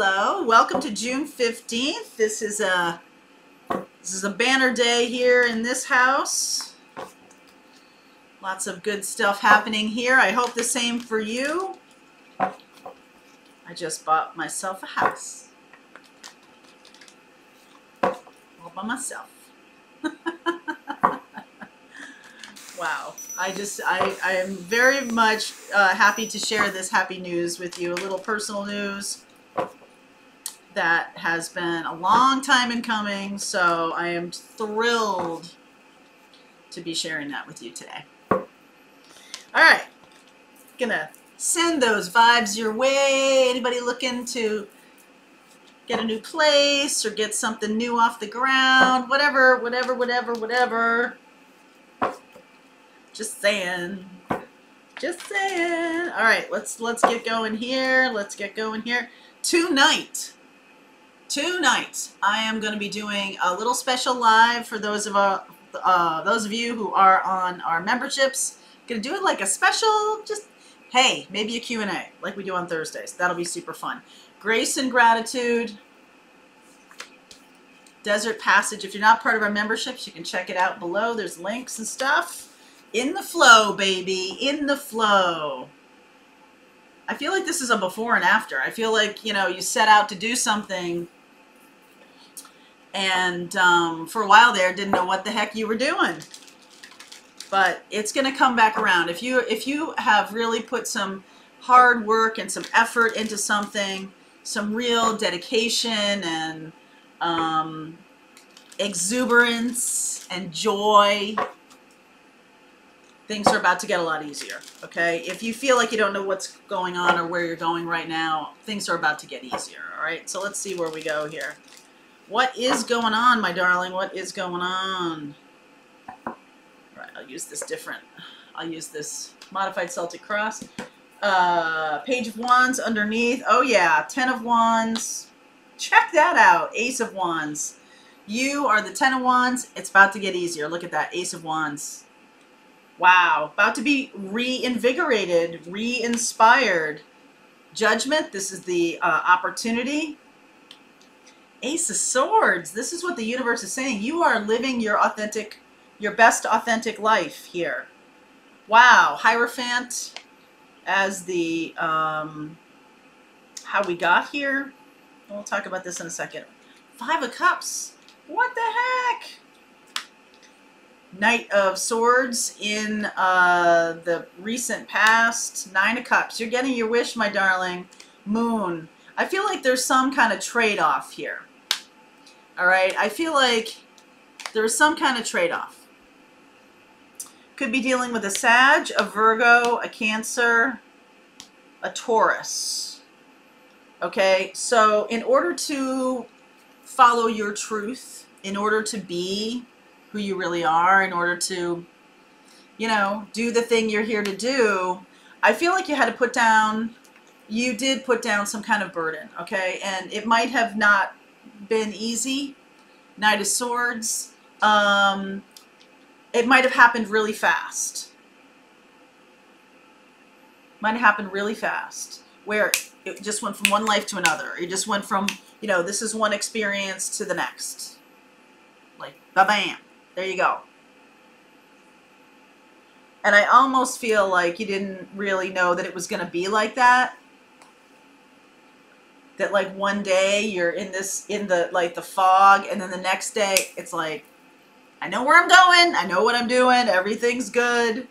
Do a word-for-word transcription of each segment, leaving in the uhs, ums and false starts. Hello, welcome to June fifteenth. This is a this is a banner day here in this house. Lots of good stuff happening here. I hope the same for you. I just bought myself a house. All by myself. Wow. I just, I, I am very much uh, happy to share this happy news with you. A little personal news that has been a long time in coming. So I am thrilled to be sharing that with you today. All right. Gonna send those vibes your way. Anybody looking to get a new place or get something new off the ground, whatever, whatever, whatever, whatever. Just saying, just saying. All right, let's let's get going here. Let's get going here. Tonight, tonight, I am going to be doing a little special live for those of uh, uh, those of you who are on our memberships. Going to do it like a special, just hey, maybe a Q and A like we do on Thursdays. That'll be super fun. Grace and gratitude. Desert Passage. If you're not part of our memberships, you can check it out below. There's links and stuff. In the flow, baby. In the flow. I feel like this is a before and after. I feel like, you know, you set out to do something and um, for a while there didn't know what the heck you were doing. But it's going to come back around. If you, if you have really put some hard work and some effort into something, some real dedication and um, exuberance and joy, things are about to get a lot easier, okay? If you feel like you don't know what's going on or where you're going right now, things are about to get easier, all right? So let's see where we go here. What is going on, my darling? What is going on? All right, I'll use this different. I'll use this modified Celtic cross. Uh, page of Wands underneath. Oh, yeah, Ten of Wands. Check that out, Ace of Wands. You are the Ten of Wands. It's about to get easier. Look at that, Ace of Wands. Wow, about to be reinvigorated, re-inspired. Judgment, this is the uh, opportunity. Ace of Swords, this is what the universe is saying. You are living your authentic, your best authentic life here. Wow, Hierophant as the, um, how we got here. We'll talk about this in a second. Five of Cups, what the heck? Knight of Swords in uh, the recent past. Nine of Cups. You're getting your wish, my darling. Moon. I feel like there's some kind of trade-off here. All right? I feel like there's some kind of trade-off. Could be dealing with a Sag, a Virgo, a Cancer, a Taurus. Okay? So in order to follow your truth, in order to be who you really are, in order to, you know, do the thing you're here to do, I feel like you had to put down, you did put down some kind of burden, okay? And it might have not been easy. Knight of Swords. Um, it might have happened really fast. Might have happened really fast, where it just went from one life to another. It just went from, you know, this is one experience to the next. Like, ba-bam. There you go. And I almost feel like you didn't really know that it was going to be like that. That like one day you're in this, in the, like the fog. And then the next day it's like, I know where I'm going. I know what I'm doing. Everything's good.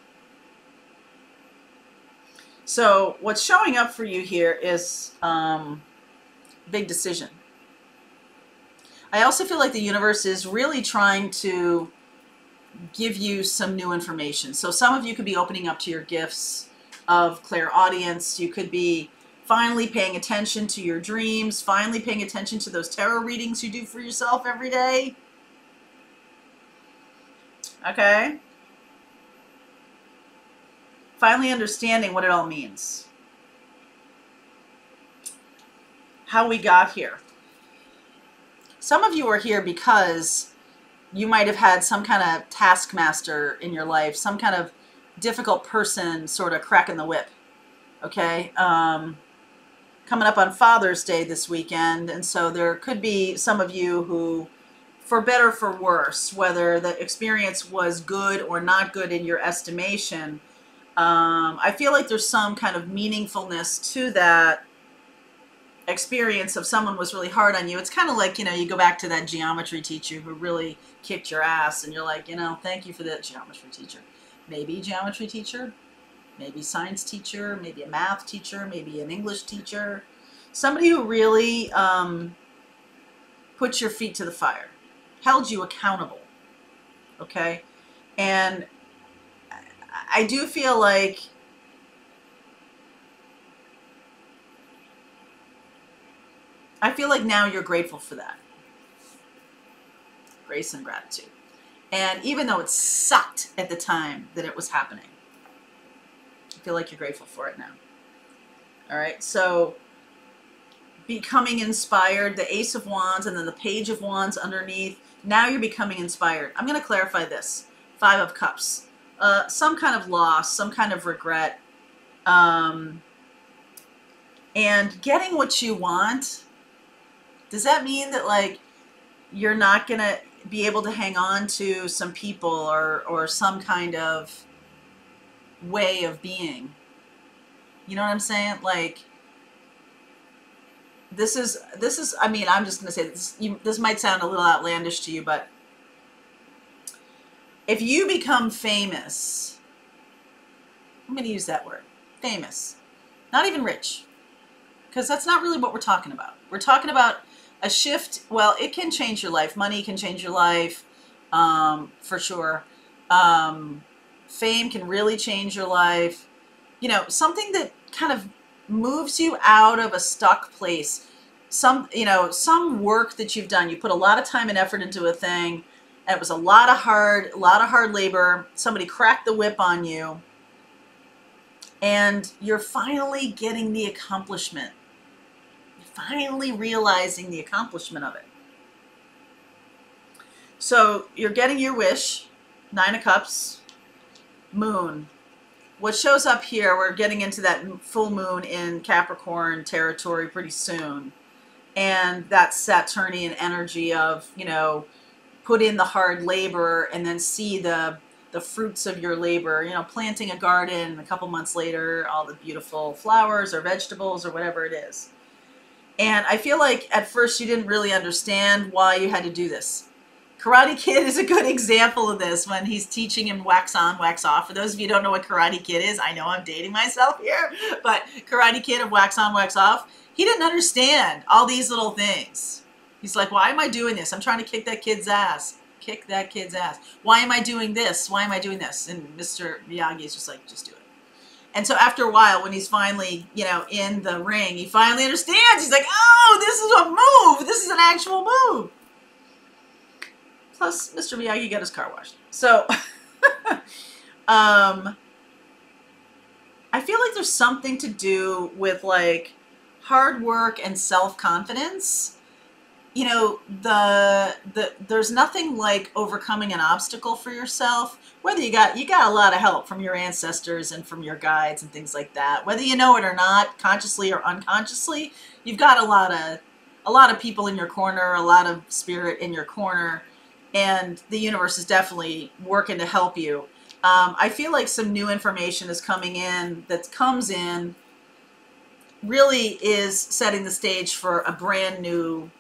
So what's showing up for you here is um, big decision. I also feel like the universe is really trying to give you some new information. So some of you could be opening up to your gifts of clairaudience. You could be finally paying attention to your dreams, finally paying attention to those tarot readings you do for yourself every day. Okay? Finally understanding what it all means. How we got here. Some of you are here because you might have had some kind of taskmaster in your life, some kind of difficult person sort of cracking the whip, okay? Um, coming up on Father's Day this weekend, and so there could be some of you who, for better or for worse, whether the experience was good or not good in your estimation, um, I feel like there's some kind of meaningfulness to that experience. If someone was really hard on you, it's kind of like, you know, you go back to that geometry teacher who really kicked your ass, and you're like, you know, thank you for that geometry teacher. Maybe geometry teacher, maybe science teacher, maybe a math teacher, maybe an English teacher. Somebody who really um, put your feet to the fire, held you accountable, okay? And I do feel like I feel like now you're grateful for that. Grace and gratitude. And even though it sucked at the time that it was happening, I feel like you're grateful for it now. All right, so becoming inspired, the Ace of Wands and then the Page of Wands underneath. Now you're becoming inspired. I'm going to clarify this. Five of Cups. Uh, some kind of loss, some kind of regret. Um, and getting what you want. Does that mean that, like, you're not going to be able to hang on to some people or, or some kind of way of being? You know what I'm saying? Like, this is, this is, I mean, I'm just going to say this, you, this might sound a little outlandish to you, but if you become famous, I'm going to use that word, famous, not even rich, because that's not really what we're talking about. We're talking about a shift. Well, it can change your life. Money can change your life, um, for sure. Um, fame can really change your life. You know, something that kind of moves you out of a stuck place. Some, you know, some work that you've done. You put a lot of time and effort into a thing. And it was a lot of hard, a lot of hard labor. Somebody cracked the whip on you. And you're finally getting the accomplishment. Finally realizing the accomplishment of it. So you're getting your wish, Nine of Cups, Moon. What shows up here, we're getting into that full moon in Capricorn territory pretty soon. And that Saturnian energy of, you know, put in the hard labor and then see the, the fruits of your labor. You know, planting a garden, a couple months later, all the beautiful flowers or vegetables or whatever it is. And I feel like at first you didn't really understand why you had to do this. Karate Kid is a good example of this when he's teaching him wax on, wax off. For those of you who don't know what Karate Kid is, I know I'm dating myself here, but Karate Kid of wax on, wax off. He didn't understand all these little things. He's like, why am I doing this? I'm trying to kick that kid's ass. Kick that kid's ass. Why am I doing this? Why am I doing this? And Mister Miyagi is just like, just do it. And so after a while, when he's finally, you know, in the ring, he finally understands. He's like, oh, this is a move. This is an actual move. Plus, Mister Miyagi got his car washed. So um, I feel like there's something to do with, like, hard work and self-confidence. You know, the, the there's nothing like overcoming an obstacle for yourself. Whether you got, you got a lot of help from your ancestors and from your guides and things like that, whether you know it or not, consciously or unconsciously, you've got a lot of, a lot of people in your corner, a lot of spirit in your corner, and the universe is definitely working to help you. Um, I feel like some new information is coming in that comes in, really is setting the stage for a brand new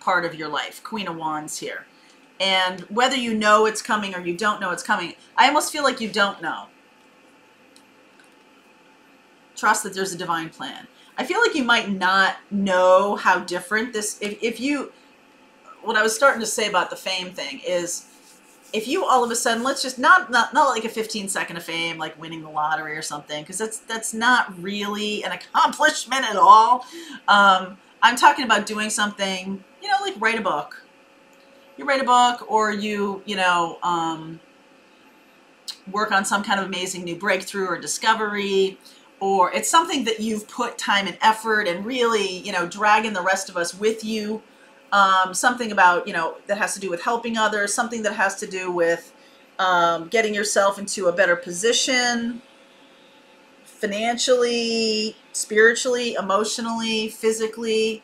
part of your life. Queen of Wands here. And whether you know it's coming or you don't know it's coming, I almost feel like you don't know. Trust that there's a divine plan. I feel like you might not know how different this, if, if you, what I was starting to say about the fame thing is, if you all of a sudden, let's just, not not, not like a fifteen second of fame, like winning the lottery or something, because that's, that's not really an accomplishment at all. Um, I'm talking about doing something, you know, like write a book. You write a book, or you, you know, um, work on some kind of amazing new breakthrough or discovery, or it's something that you've put time and effort and really, you know, dragging the rest of us with you. Um, something about, you know, that has to do with helping others, something that has to do with um, getting yourself into a better position financially, spiritually, emotionally, physically,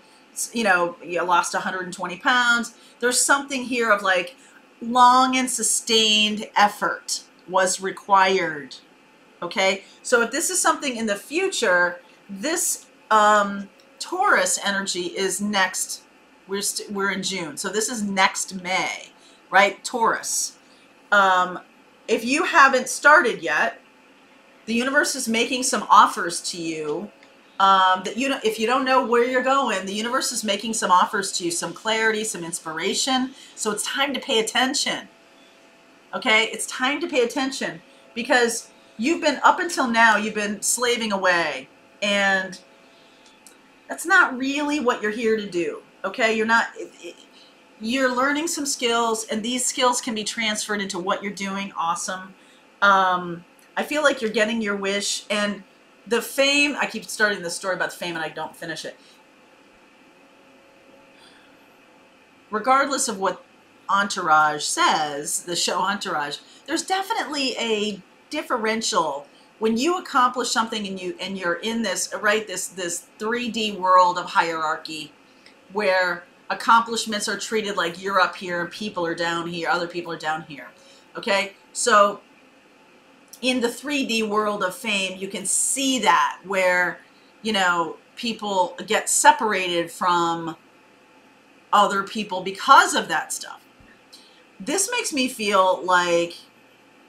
you know, you lost one hundred twenty pounds. There's something here of like long and sustained effort was required. Okay, so if this is something in the future, this um, Taurus energy is next. We're st we're in June, so this is next May, right? Taurus. Um, if you haven't started yet, the universe is making some offers to you. Um, that you don't, if you don't know where you're going, the universe is making some offers to you, some clarity, some inspiration. So it's time to pay attention. Okay, it's time to pay attention because you've been up until now, you've been slaving away, and that's not really what you're here to do. Okay, you're not, you're learning some skills, and these skills can be transferred into what you're doing. Awesome. Um, I feel like you're getting your wish, and the fame, I keep starting this story about the fame and I don't finish it. Regardless of what Entourage says, the show Entourage, there's definitely a differential when you accomplish something and you, and you're in this, right, this, this three D world of hierarchy, where accomplishments are treated like you're up here and people are down here, other people are down here. Okay, so in the three D world of fame, you can see that where, you know, people get separated from other people because of that stuff. This makes me feel like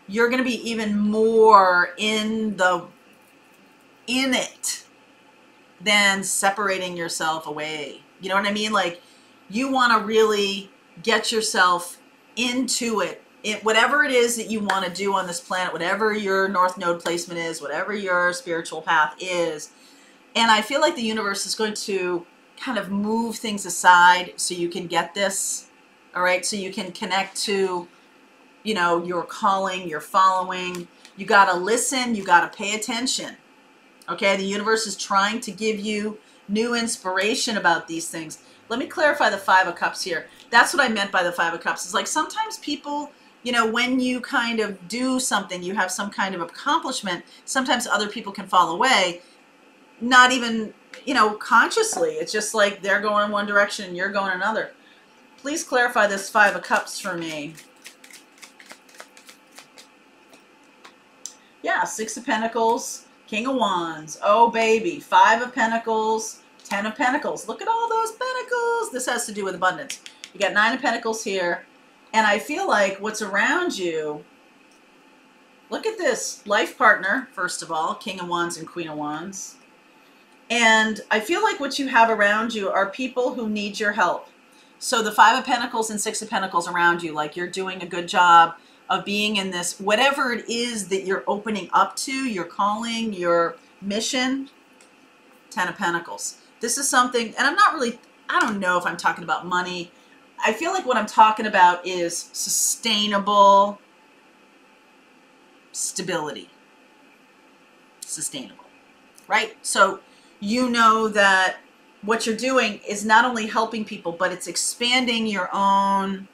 you're going to be even more in the, in it than separating yourself away. You know what I mean? Like, you want to really get yourself into it. It, whatever it is that you want to do on this planet, whatever your North Node placement is, whatever your spiritual path is. And I feel like the universe is going to kind of move things aside so you can get this, all right? So you can connect to, you know, your calling, your following. You got to listen. You got to pay attention, okay? The universe is trying to give you new inspiration about these things. Let me clarify the Five of Cups here. That's what I meant by the Five of Cups. It's like sometimes people, you know, when you kind of do something, you have some kind of accomplishment, sometimes other people can fall away, not even, you know, consciously. It's just like they're going in one direction and you're going another. Please clarify this Five of Cups for me. Yeah, Six of Pentacles, King of Wands. Oh, baby. Five of Pentacles, Ten of Pentacles. Look at all those pentacles. This has to do with abundance. You got Nine of Pentacles here. And I feel like what's around you, look at this life partner, first of all, King of Wands and Queen of Wands. And I feel like what you have around you are people who need your help. So the Five of Pentacles and Six of Pentacles around you, like you're doing a good job of being in this, whatever it is that you're opening up to, your calling, your mission. Ten of Pentacles. This is something, and I'm not really, I don't know if I'm talking about money. I feel like what I'm talking about is sustainable stability. Sustainable, right? So you know that what you're doing is not only helping people, but it's expanding your own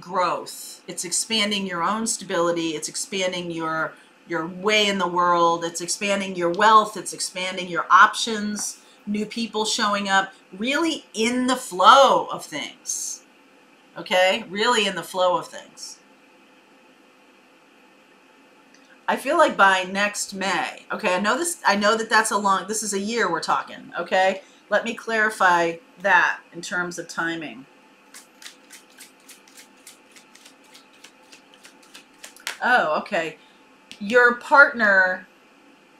growth. It's expanding your own stability. It's expanding your, your way in the world. It's expanding your wealth. It's expanding your options. New people showing up, really in the flow of things. Okay, really in the flow of things. I feel like by next May, okay, I know this, I know that that's a long, this is a year we're talking, okay? Let me clarify that in terms of timing. Oh, okay. Your partner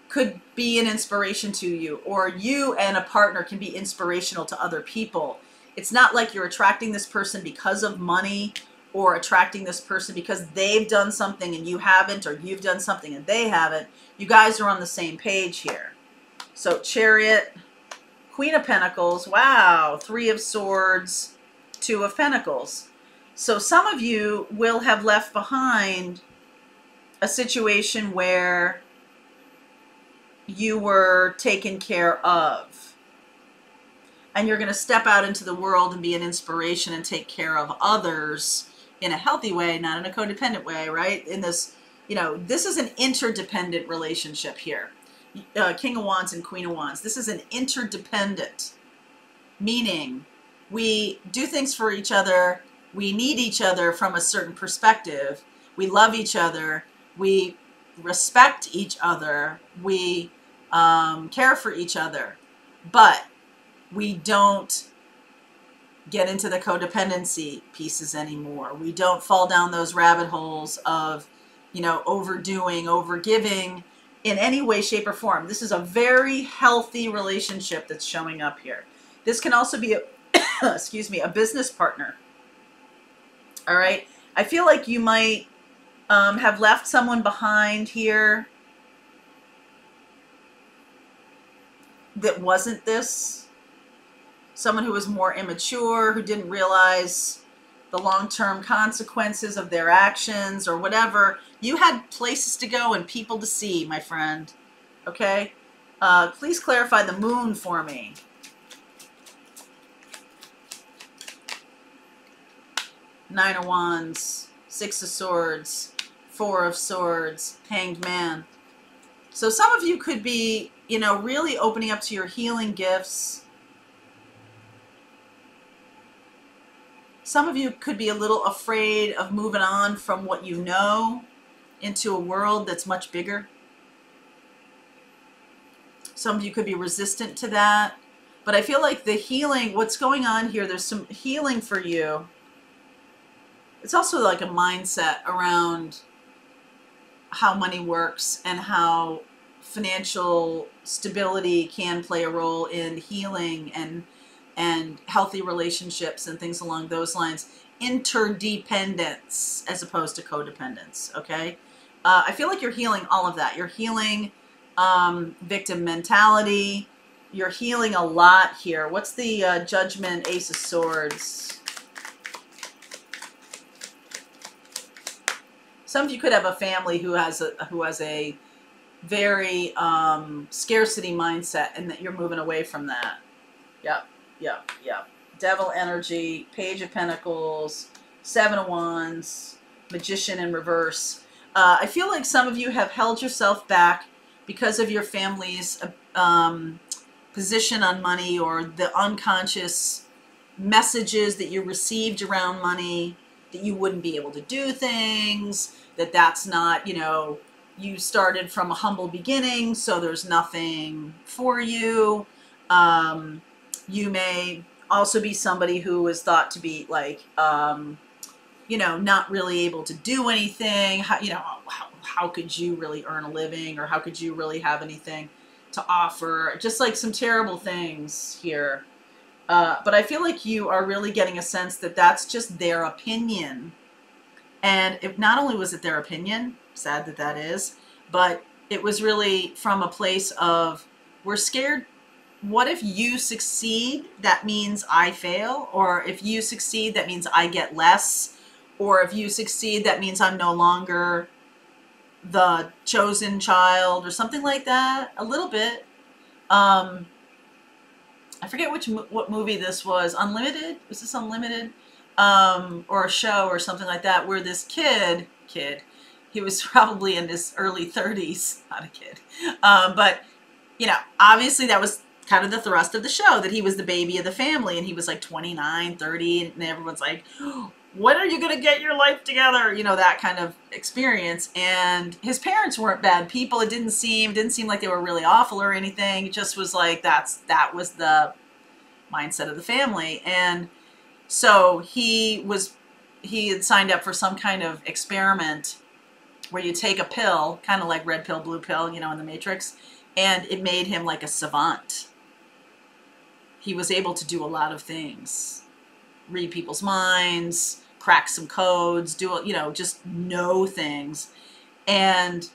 could be an inspiration to you, or you and a partner can be inspirational to other people. It's not like you're attracting this person because of money or attracting this person because they've done something and you haven't, or you've done something and they haven't. You guys are on the same page here. So Chariot, Queen of Pentacles, wow, Three of Swords, Two of Pentacles. So some of you will have left behind a situation where you were taken care of, and you're going to step out into the world and be an inspiration and take care of others in a healthy way, not in a codependent way, right? In this, you know, this is an interdependent relationship here. uh, King of Wands and Queen of Wands. This is an interdependent, meaning we do things for each other. We need each other from a certain perspective. We love each other. We respect each other. We um, care for each other. But we don't get into the codependency pieces anymore. We don't fall down those rabbit holes of, you know, overdoing, overgiving in any way, shape, or form. This is a very healthy relationship that's showing up here. This can also be, a, excuse me, a business partner. All right. I feel like you might um, have left someone behind here that wasn't this. Someone who was more immature, who didn't realize the long-term consequences of their actions or whatever. You had places to go and people to see, my friend. Okay? Uh, please clarify the moon for me. Nine of Wands, Six of Swords, Four of Swords, Hanged Man. So some of you could be, you know, really opening up to your healing gifts. Some of you could be a little afraid of moving on from what you know into a world that's much bigger. Some of you could be resistant to that. But I feel like the healing, what's going on here, there's some healing for you. It's also like a mindset around how money works and how financial stability can play a role in healing and and healthy relationships and things along those lines. Interdependence as opposed to codependence, okay? Uh, I feel like you're healing all of that. You're healing um, victim mentality. You're healing a lot here. What's the uh, Judgment, Ace of Swords? Some of you could have a family who has a, who has a very um, scarcity mindset, and that you're moving away from that. Yep. Yep, yep. Devil energy, Page of Pentacles, Seven of Wands, Magician in reverse. Uh, I feel like some of you have held yourself back because of your family's um, position on money or the unconscious messages that you received around money, that you wouldn't be able to do things, that that's not, you know, you started from a humble beginning, so there's nothing for you. Um... You may also be somebody who was thought to be like, um, you know, not really able to do anything. How, you know, how, how could you really earn a living, or how could you really have anything to offer? Just like some terrible things here. Uh, but I feel like you are really getting a sense that that's just their opinion. And if not only was it their opinion, sad that that is, but it was really from a place of, we're scared. What if you succeed, that means I fail? Or if you succeed, that means I get less? Or if you succeed, that means I'm no longer the chosen child, or something like that, a little bit. Um, I forget which what movie this was. Unlimited? Was this Unlimited? Um, or a show or something like that, where this kid, kid, he was probably in his early thirties, not a kid. Um, but, you know, obviously that was kind of the thrust of the show, that he was the baby of the family, and he was like twenty-nine, thirty, and everyone's like, when are you going to get your life together? You know, that kind of experience. And his parents weren't bad people. It didn't seem, didn't seem like they were really awful or anything. It just was like, that's, that was the mindset of the family. And so he was, he had signed up for some kind of experiment where you take a pill, kind of like red pill, blue pill, you know, in the Matrix, and it made him like a savant. He was able to do a lot of things, read people's minds, crack some codes, do, you know, just know things. And,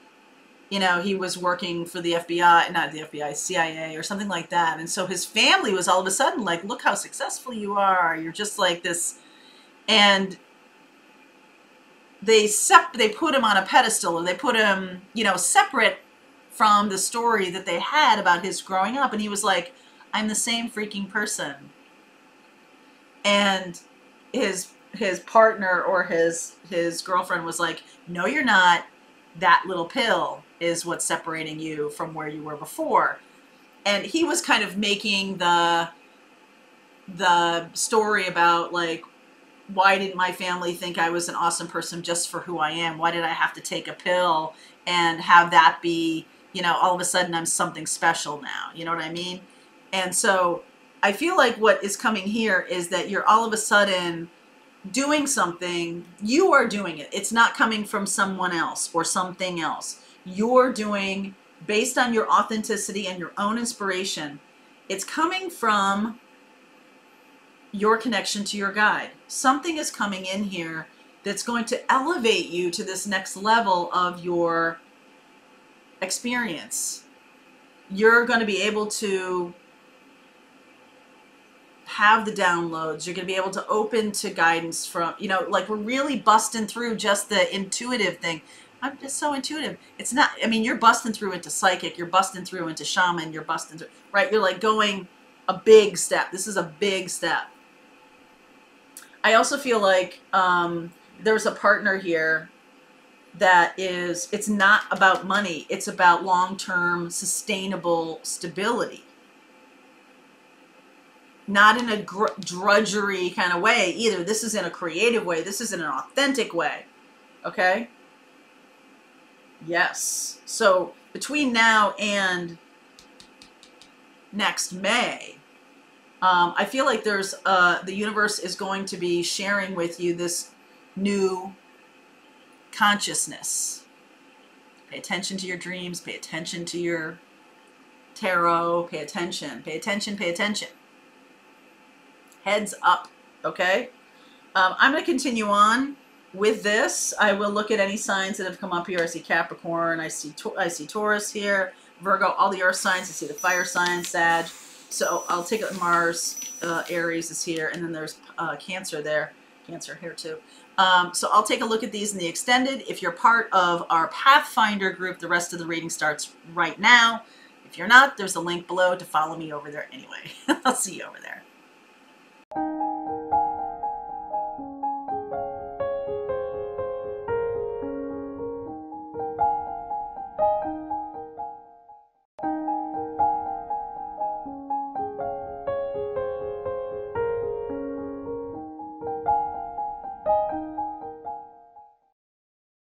you know, he was working for the F B I, not the F B I, C I A or something like that. And so his family was all of a sudden like, look how successful you are. You're just like this. And they, sep they put him on a pedestal, or they put him, you know, separate from the story that they had about his growing up. And he was like, I'm the same freaking person. And his his partner or his his girlfriend was like, no, you're not. that little pill is what's separating you from where you were before. And he was kind of making the the story about, like, why didn't my family think I was an awesome person just for who I am? Why did I have to take a pill and have that be, you know, all of a sudden I'm something special now? You know what I mean? And so I feel like what is coming here is that you're all of a sudden doing something. You are doing it. It's not coming from someone else or something else. You're doing, based on your authenticity and your own inspiration, it's coming from your connection to your guide. Something is coming in here that's going to elevate you to this next level of your experience. You're going to be able to have the downloads. You're going to be able to open to guidance from, you know, like, we're really busting through just the intuitive thing. I'm just so intuitive. It's not, I mean, you're busting through into psychic, you're busting through into shaman, you're busting through, right? You're like going a big step. This is a big step. I also feel like um, there's a partner here that is, it's not about money. It's about long-term sustainable stability. Not in a gr drudgery kind of way either. This is in a creative way. This is in an authentic way. Okay? Yes. So between now and next May, um, I feel like there's uh, the universe is going to be sharing with you this new consciousness. Pay attention to your dreams. Pay attention to your tarot. Pay attention. Pay attention. Pay attention. Heads up. Okay? Um, I'm going to continue on with this. I will look at any signs that have come up here. I see Capricorn. I see I see Taurus here. Virgo. All the earth signs. I see the fire signs. Sag. So I'll take it. Mars. Uh, Aries is here. And then there's uh, Cancer there. Cancer here too. Um, so I'll take a look at these in the extended. If you're part of our Pathfinder group, the rest of the reading starts right now. If you're not, there's a link below to follow me over there anyway. I'll see you over there.